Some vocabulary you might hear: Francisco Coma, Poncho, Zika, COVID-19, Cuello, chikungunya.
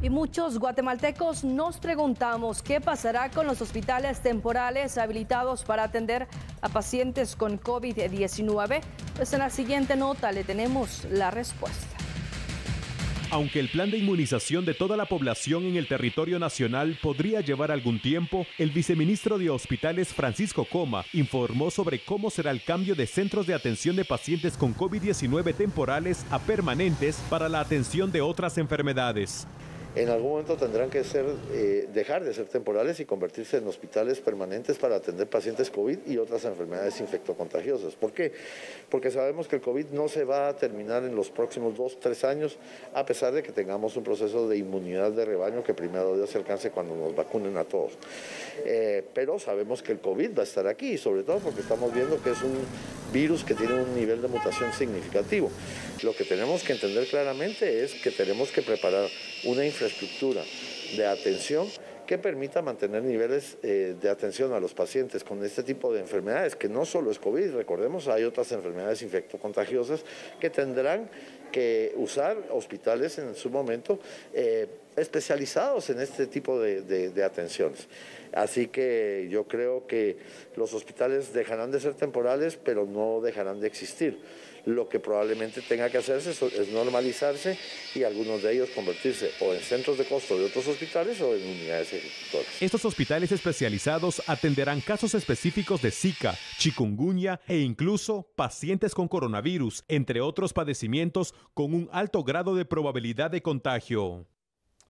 Y muchos guatemaltecos nos preguntamos qué pasará con los hospitales temporales habilitados para atender a pacientes con COVID-19. Pues en la siguiente nota le tenemos la respuesta. Aunque el plan de inmunización de toda la población en el territorio nacional podría llevar algún tiempo, el viceministro de Hospitales, Francisco Coma, informó sobre cómo será el cambio de centros de atención de pacientes con COVID-19 temporales a permanentes para la atención de otras enfermedades. En algún momento tendrán que ser, dejar de ser temporales y convertirse en hospitales permanentes para atender pacientes COVID y otras enfermedades infectocontagiosas. ¿Por qué? Porque sabemos que el COVID no se va a terminar en los próximos 2-3 años, a pesar de que tengamos un proceso de inmunidad de rebaño que primero Dios se alcance cuando nos vacunen a todos. Pero sabemos que el COVID va a estar aquí, sobre todo porque estamos viendo que es un virus que tiene un nivel de mutación significativo. Lo que tenemos que entender claramente es que tenemos que preparar una infraestructura de atención que permita mantener niveles de atención a los pacientes con este tipo de enfermedades, que no solo es COVID, recordemos, hay otras enfermedades infectocontagiosas que tendrán que usar hospitales en su momento especializados en este tipo de atenciones. Así que yo creo que los hospitales dejarán de ser temporales, pero no dejarán de existir. Lo que probablemente tenga que hacerse es normalizarse y algunos de ellos convertirse o en centros de costo de otros hospitales o en unidades ejecutoras. Estos hospitales especializados atenderán casos específicos de Zika, chikungunya e incluso pacientes con coronavirus, entre otros padecimientos con un alto grado de probabilidad de contagio.